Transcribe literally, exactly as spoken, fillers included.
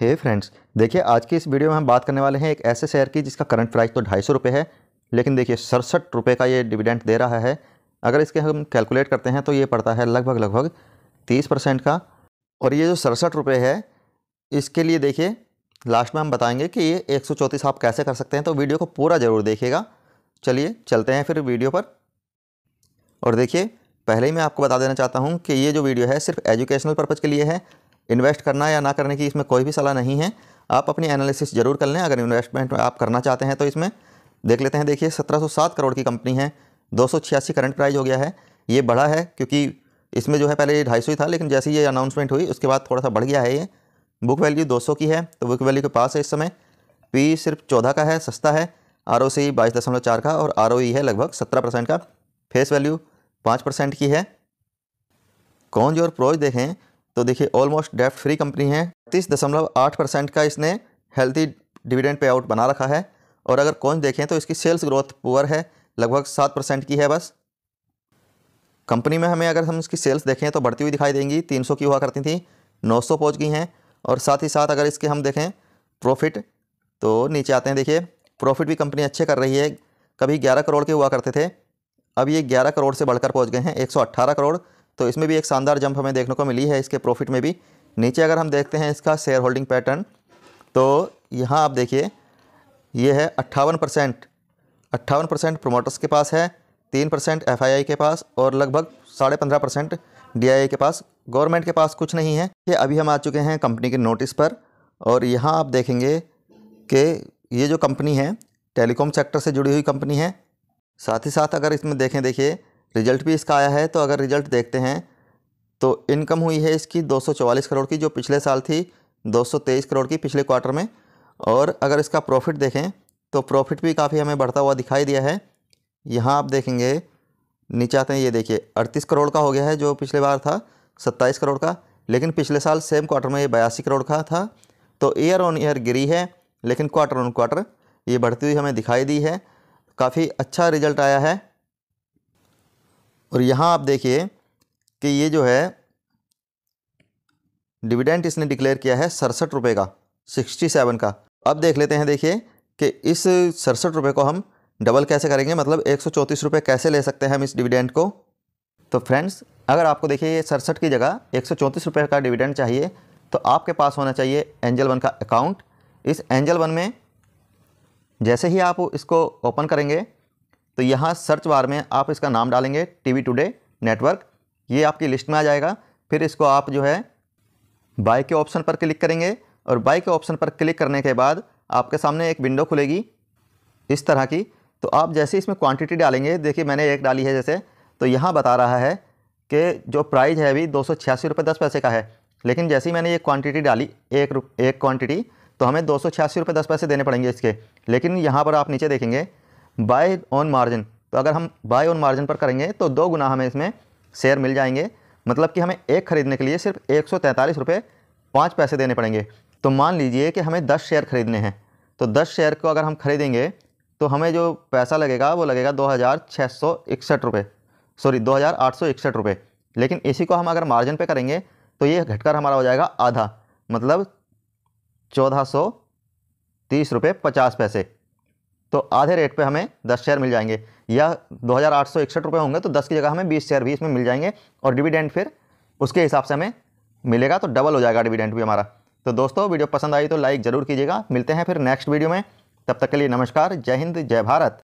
हे friends, देखिए आज की इस वीडियो में हम बात करने वाले हैं एक ऐसे शेयर की जिसका करंट प्राइस तो ढाई सौ रुपये है, लेकिन देखिए सड़सठ रुपये का ये डिविडेंड दे रहा है। अगर इसके हम कैलकुलेट करते हैं तो ये पड़ता है लगभग लगभग तीस परसेंट का। और ये जो सड़सठ रुपये है इसके लिए देखिए लास्ट में हम बताएंगे कि ये एक सौ चौंतीस आप कैसे कर सकते हैं, तो वीडियो को पूरा ज़रूर देखिएगा। चलिए चलते हैं फिर वीडियो पर। और देखिए पहले ही मैं आपको बता देना चाहता हूँ कि ये जो वीडियो है सिर्फ एजुकेशनल पर्पज़ के लिए है। इन्वेस्ट करना या ना करने की इसमें कोई भी सलाह नहीं है। आप अपनी एनालिसिस ज़रूर कर लें अगर इन्वेस्टमेंट आप करना चाहते हैं तो। इसमें देख लेते हैं, देखिए सत्रह सौ सात करोड़ की कंपनी है, दो सौ छियासी करंट प्राइस हो गया है। ये बढ़ा है क्योंकि इसमें जो है पहले ये ढाई सौ ही था, लेकिन जैसे ये अनाउंसमेंट हुई उसके बाद थोड़ा सा बढ़ गया है। ये बुक वैल्यू दो सौ की है तो बुक वैल्यू के पास है इस समय। पी सिर्फ चौदह का है, सस्ता है। आर ओ सी बाईस दशमलव चार का और आर ओ ई है लगभग सत्रह परसेंट का। फेस वैल्यू पाँच परसेंट की है। कौन जो और प्रोज देखें तो देखिए ऑलमोस्ट डेफ्ट फ्री कंपनी है। तीस दशमलव आठ परसेंट का इसने हेल्थी डिविडेंड पे आउट बना रखा है। और अगर कौन देखें तो इसकी सेल्स ग्रोथ पुअर है, लगभग सात परसेंट की है बस। कंपनी में हमें अगर हम इसकी सेल्स देखें तो बढ़ती हुई दिखाई देंगी, तीन सौ की हुआ करती थी, नौ सौ पहुँच गई हैं। और साथ ही साथ अगर इसके हम देखें प्रॉफिट तो नीचे आते हैं। देखिए प्रॉफिट भी कंपनी अच्छे कर रही है। कभी ग्यारह करोड़ के हुआ करते थे, अब ये ग्यारह करोड़ से बढ़कर पहुंच गए हैं एक सौ अठारह करोड़। तो इसमें भी एक शानदार जंप हमें देखने को मिली है इसके प्रॉफिट में भी। नीचे अगर हम देखते हैं इसका शेयर होल्डिंग पैटर्न तो यहाँ आप देखिए ये है अट्ठावन परसेंट अट्ठावन परसेंट प्रोमोटर्स के पास है, तीन परसेंट एफ आई आई के पास और लगभग साढ़े पंद्रह परसेंट डी आई आई के पास। गवर्नमेंट के पास कुछ नहीं है। ये अभी हम आ चुके हैं कंपनी के नोटिस पर। और यहाँ आप देखेंगे कि ये जो कंपनी है टेलीकॉम सेक्टर से जुड़ी हुई कंपनी है। साथ ही साथ अगर इसमें देखें, देखिए रिजल्ट भी इसका आया है। तो अगर रिजल्ट देखते हैं तो इनकम हुई है इसकी दो सौ चौवालीस करोड़ की, जो पिछले साल थी दो सौ तेईस करोड़ की पिछले क्वार्टर में। और अगर इसका प्रॉफिट देखें तो प्रॉफिट भी काफ़ी हमें बढ़ता हुआ दिखाई दिया है। यहाँ आप देखेंगे नीचे आते हैं, ये देखिए अड़तीस करोड़ का हो गया है, जो पिछले बार था सत्ताईस करोड़ का। लेकिन पिछले साल सेम क्वार्टर में ये बयासी करोड़ का था। तो ईयर ऑन ईयर गिरी है, लेकिन क्वार्टर ऑन क्वार्टर ये बढ़ती हुई हमें दिखाई दी है। काफ़ी अच्छा रिजल्ट आया है। और यहाँ आप देखिए कि ये जो है डिविडेंड इसने डिक्लेयर किया है सड़सठ रुपये का, सिक्सटी सेवन का। अब देख लेते हैं, देखिए कि इस सड़सठ रुपये को हम डबल कैसे करेंगे, मतलब एक सौ चौंतीस रुपये कैसे ले सकते हैं हम इस डिविडेंड को। तो फ्रेंड्स अगर आपको देखिए ये सड़सठ की जगह एक सौ चौंतीस रुपये का डिविडेंड चाहिए तो आपके पास होना चाहिए एंजल वन का अकाउंट। इस एंजल वन में जैसे ही आप इसको ओपन करेंगे तो यहाँ सर्च बार में आप इसका नाम डालेंगे टीवी टुडे नेटवर्क, ये आपकी लिस्ट में आ जाएगा। फिर इसको आप जो है बाय के ऑप्शन पर क्लिक करेंगे और बाय के ऑप्शन पर क्लिक करने के बाद आपके सामने एक विंडो खुलेगी इस तरह की। तो आप जैसे इसमें क्वांटिटी डालेंगे, देखिए मैंने एक डाली है जैसे, तो यहाँ बता रहा है कि जो प्राइस है अभी दो सौ छियासी रुपये दस पैसे का है। लेकिन जैसे ही मैंने ये क्वांटिटी डाली एक रुप एक क्वांटिटी तो हमें दो सौ छियासी रुपये दस पैसे देने पड़ेंगे इसके। लेकिन यहाँ पर आप नीचे देखेंगे बाय ऑन मार्जिन, तो अगर हम बाय ऑन मार्जिन पर करेंगे तो दो गुना हमें इसमें शेयर मिल जाएंगे। मतलब कि हमें एक खरीदने के लिए सिर्फ एक सौ तैंतालीस रुपये पाँच पैसे देने पड़ेंगे। तो मान लीजिए कि हमें दस शेयर खरीदने हैं, तो दस शेयर को अगर हम खरीदेंगे तो हमें जो पैसा लगेगा वो लगेगा दो हज़ार छः सौ इकसठ रुपये सॉरी दो हज़ार आठ सौ इकसठ रुपये। लेकिन इसी को हम अगर मार्जिन पर करेंगे तो ये घटकर हमारा हो जाएगा आधा, मतलब चौदह सौ तीस रुपये पचास पैसे। तो आधे रेट पे हमें दस शेयर मिल जाएंगे, या दो हज़ार आठ सौ इकसठ रुपये होंगे तो दस की जगह हमें बीस शेयर भी इसमें मिल जाएंगे। और डिविडेंड फिर उसके हिसाब से हमें मिलेगा, तो डबल हो जाएगा डिविडेंड भी हमारा। तो दोस्तों वीडियो पसंद आई तो लाइक ज़रूर कीजिएगा। मिलते हैं फिर नेक्स्ट वीडियो में, तब तक के लिए नमस्कार, जय हिंद, जय भारत।